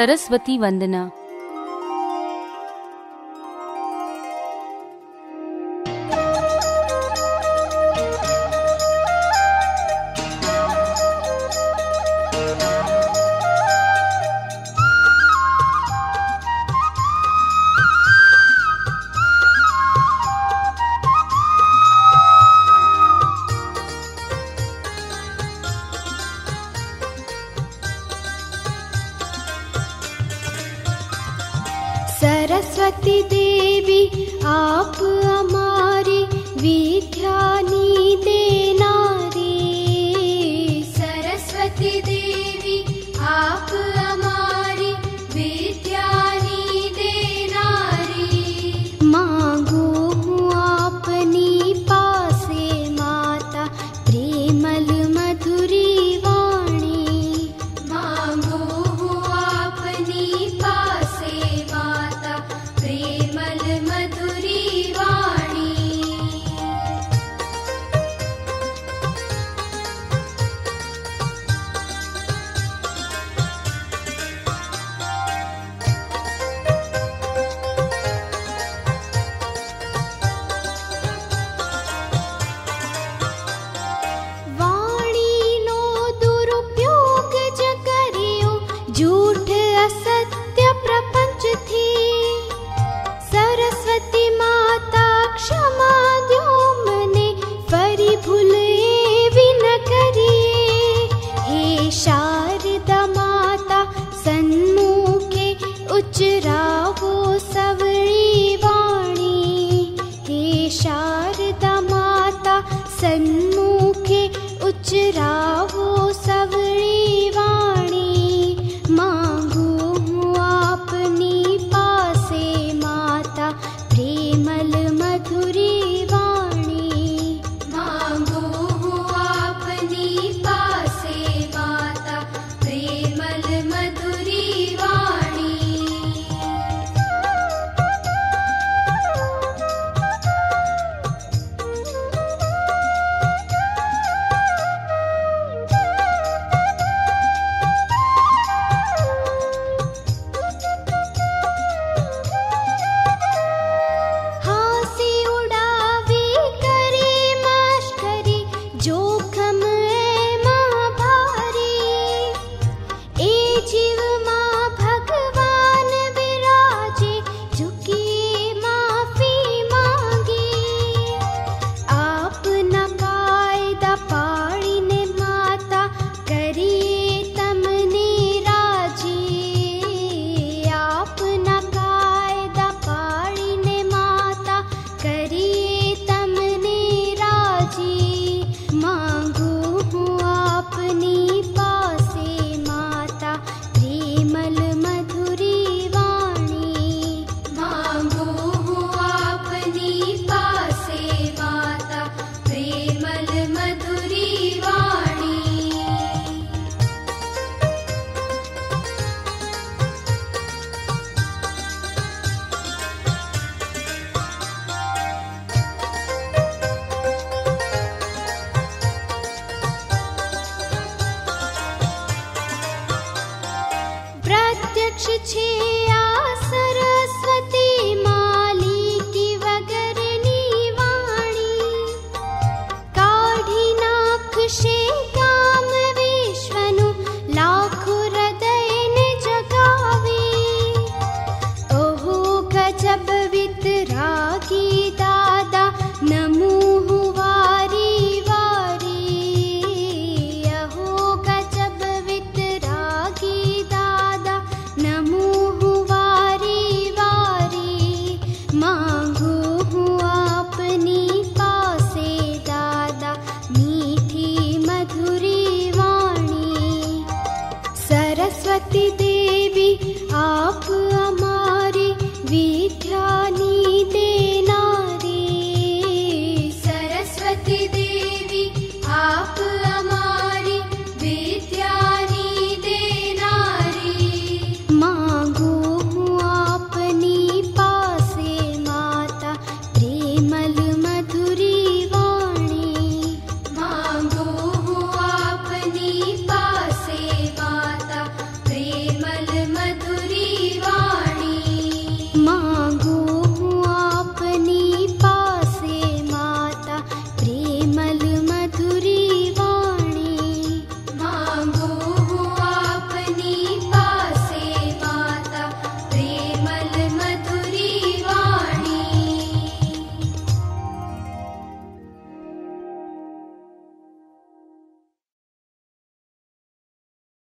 सरस्वती वंदना। सरस्वती देवी आप हमारी विद्यानी देना रे, सरस्वती देवी आप हमारी विद्यानी देना रे। मांगो अपनी पासे माता प्रेमल मधुरी वाणी, मांगो अपनी पासे माता प्रेमल मधुरी वाणी। वाणी नो दुरुपयोग ज करियो, झूठ असत्य प्रपंच थी। सरस्वती माता क्षमा द्यो मने, फरी भूल एवी न करिए। हे शारदा माता सन्मुखे उच्चरावो सवळी वाणी, हे शारदा माता सन्मुखे उच्चरावो सवळी वाणी। मांगो आपनी पासे माता प्रेमल मधुरी वाणी, मांगो अपनी पासे माता प्रेमल मधुरी वाणी। हंसी उड़ावी करे मश्करी, जोखम है महाभारी। ए जीव मां भगवान विराजे, झुकी माफी मांगी। आपना कायदा पाळीने माता करिए तमने राजी, आपना कायदा पाळीने माता करिए तमने राजी। मांगो आपनी पासे माता प्रेमल मधुरी वाणी, मांगो अपनी पासे माता प्रेमल मधुरी वाणी। प्रत्यक्ष छे आ सरस्वती माली की वगरनी वाणी, काढ़ी नाक्षे काम विश्वनु, लाखो हृदय ने जगावे। ओहो गजब वितरागी दादा नमो वारी वारी, अहो गजब वितरागी दादा नमो वारी वारी। मांगो अपनी पासे दादा मीठी मधुरी वाणी। सरस्वती देवी आप हमारी